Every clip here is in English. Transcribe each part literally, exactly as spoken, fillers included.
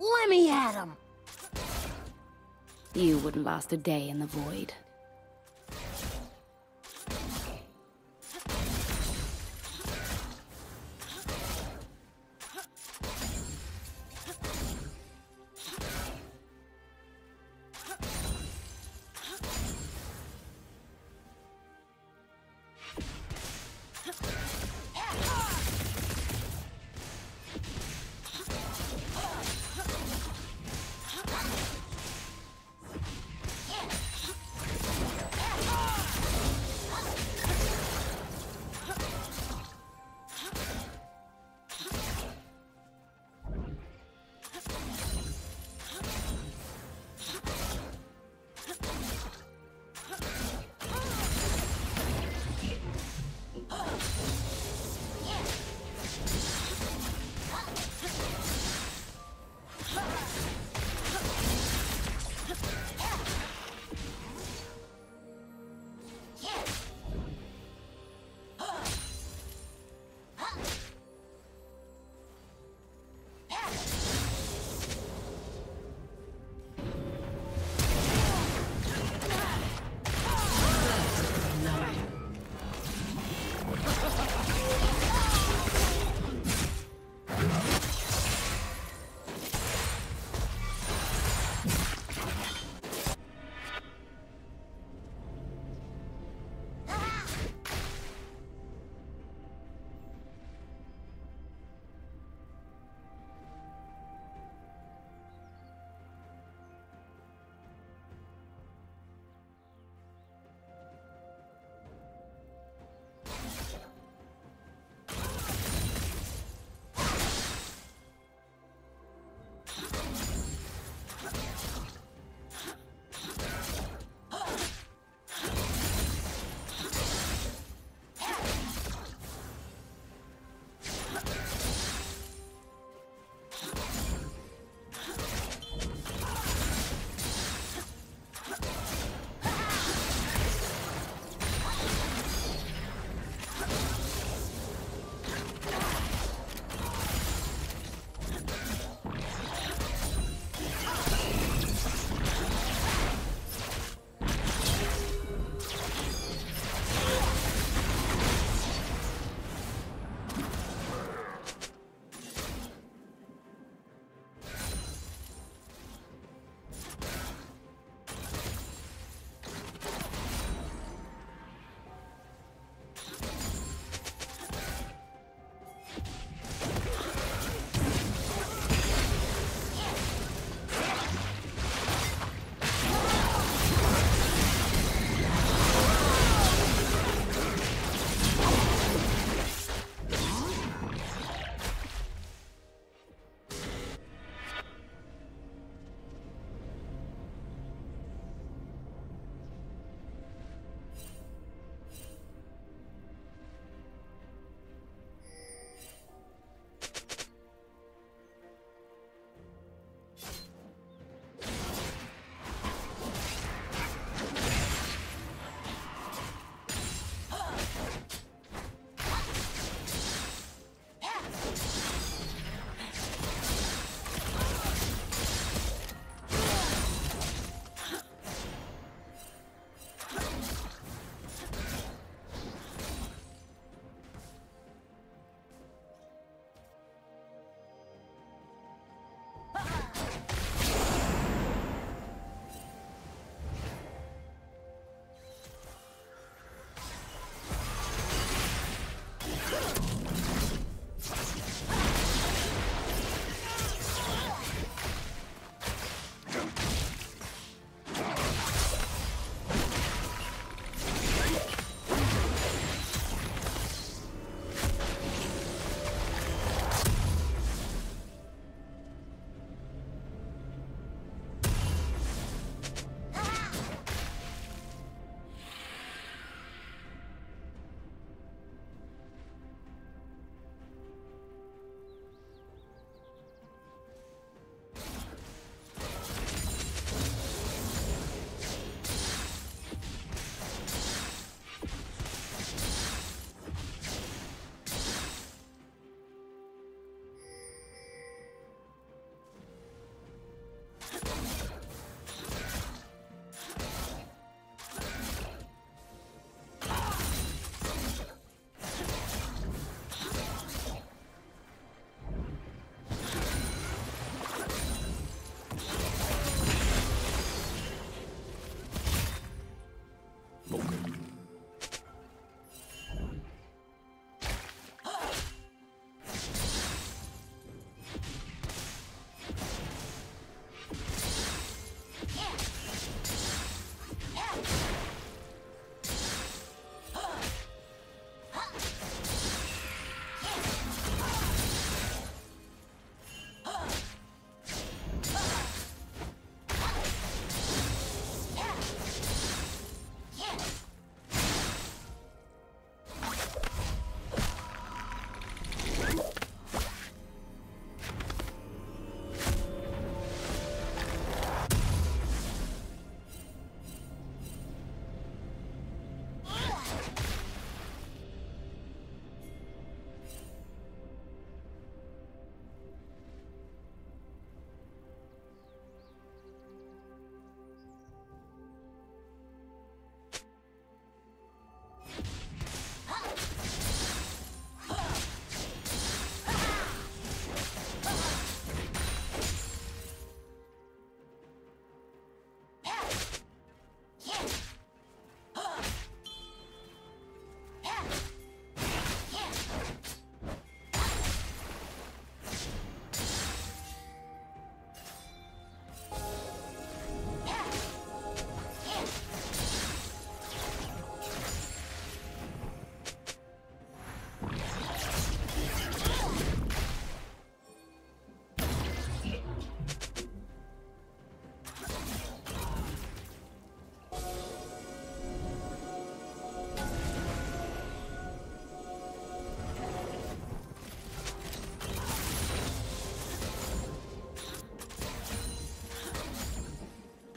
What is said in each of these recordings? Let me at him! You wouldn't last a day in the void.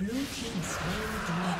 Blue team slain the dragon.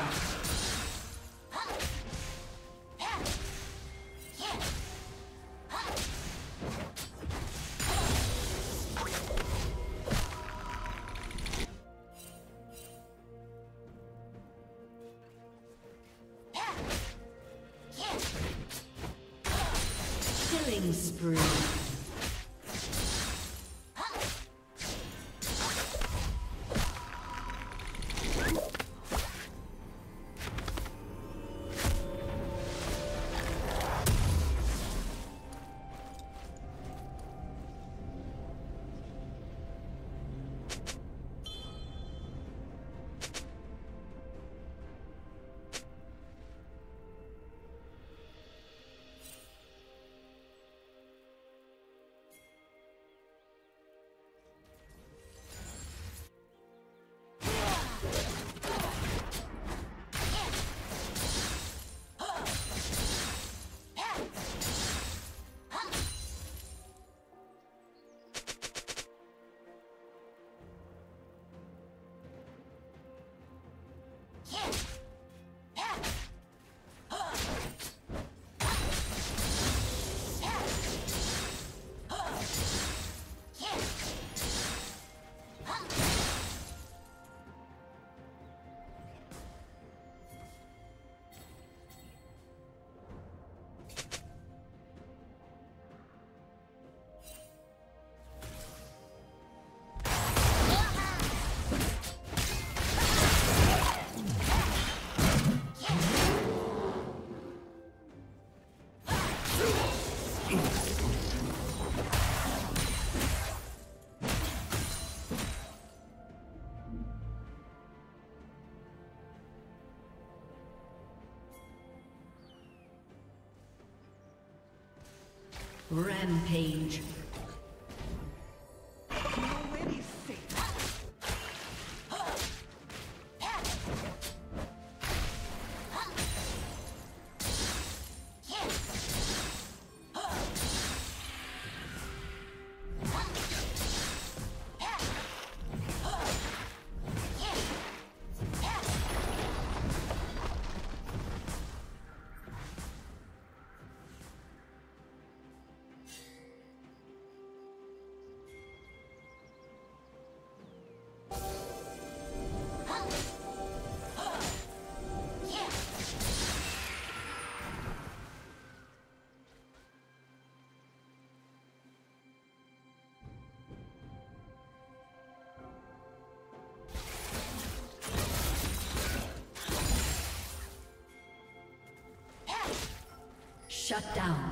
Rampage. Shut down.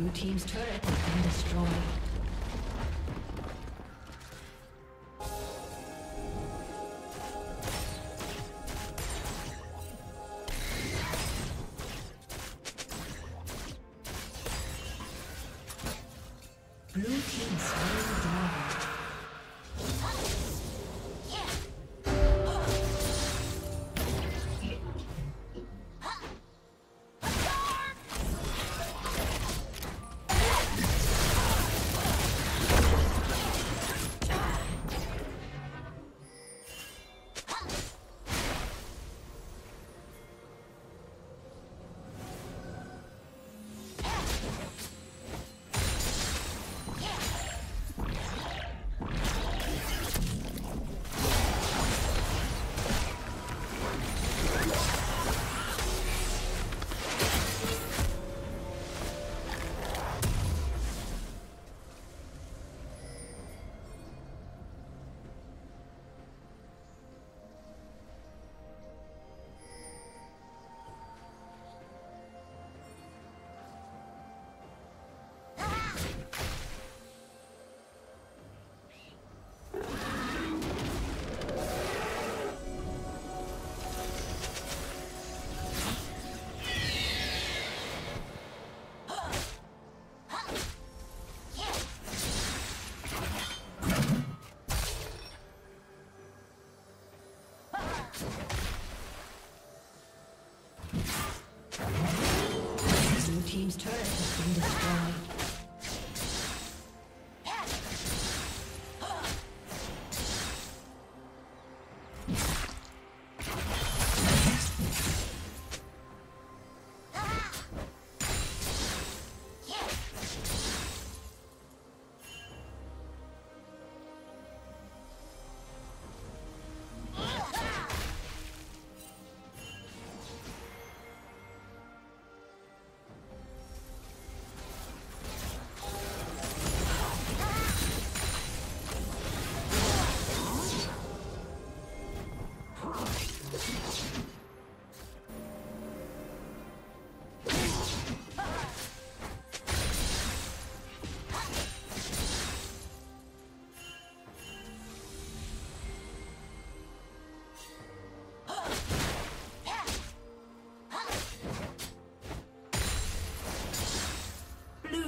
Blue team's turret has been destroyed. Team's turret has been destroyed.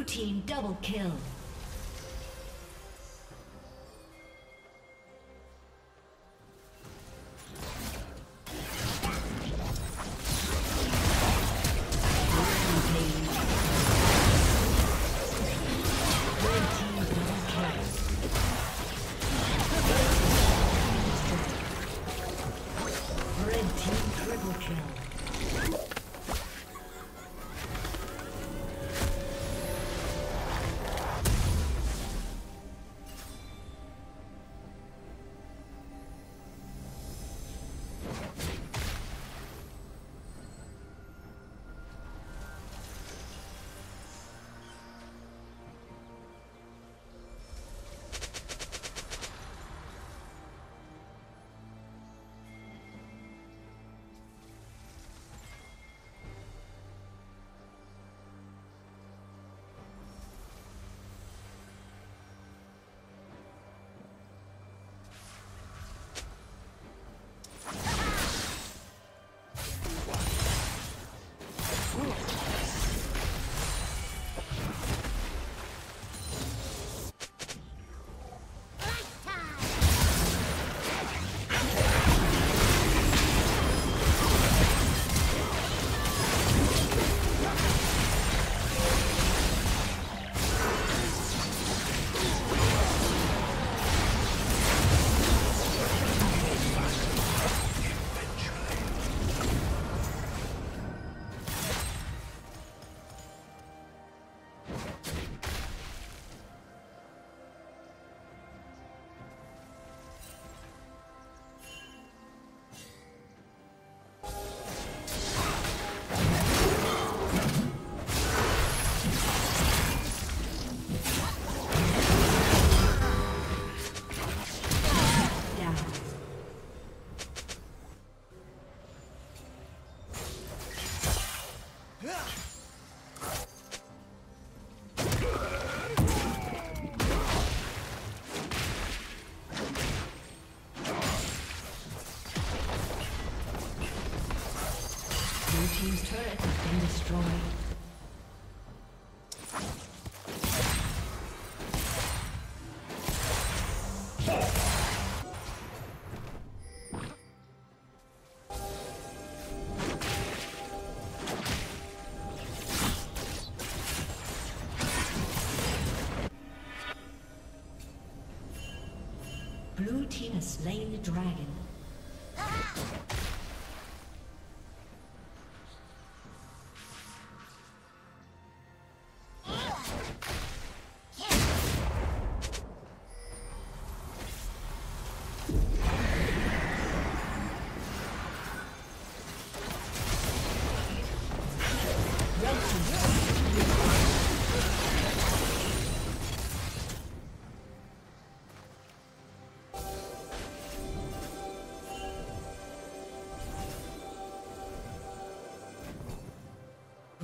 Team double kill. team's turret has been destroyed. Blue team has slain the dragon.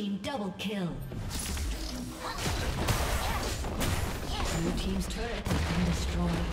team double kill. Blue team's turret has been destroyed.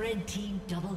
Red team double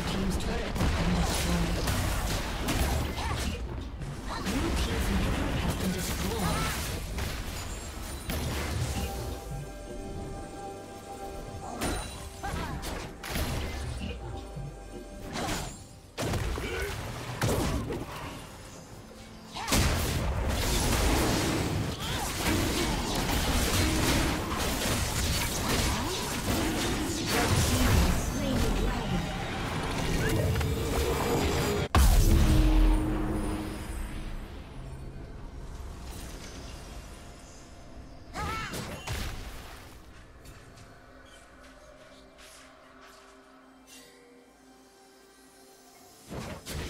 Blue team's turret has been destroyed. Blue team's inhibitor has been destroyed. Okay.